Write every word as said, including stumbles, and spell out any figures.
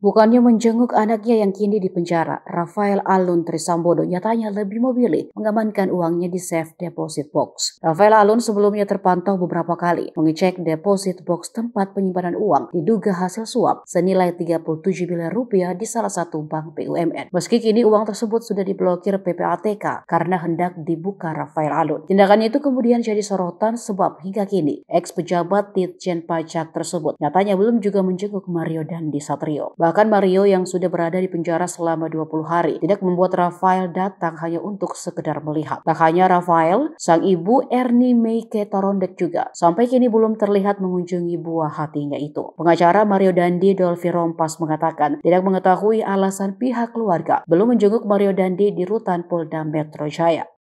Bukannya menjenguk anaknya yang kini dipenjara, Rafael Alun Trisambodo nyatanya lebih memilih mengamankan uangnya di safe deposit box. Rafael Alun sebelumnya terpantau beberapa kali mengecek deposit box tempat penyimpanan uang diduga hasil suap senilai tiga puluh tujuh miliar rupiah di salah satu bank B U M N. Meski kini uang tersebut sudah diblokir P P A T K karena hendak dibuka Rafael Alun. Tindakannya itu kemudian jadi sorotan sebab hingga kini eks pejabat Ditjen Pajak tersebut nyatanya belum juga menjenguk Mario Dandy Satriyo. Bahkan Mario yang sudah berada di penjara selama dua puluh hari tidak membuat Rafael datang hanya untuk sekedar melihat. Tak hanya Rafael, sang ibu Ernie Meike Torondek juga sampai kini belum terlihat mengunjungi buah hatinya itu. Pengacara Mario Dandy Dolfie Rompas mengatakan tidak mengetahui alasan pihak keluarga belum menjenguk Mario Dandy di Rutan Polda Metro Jaya.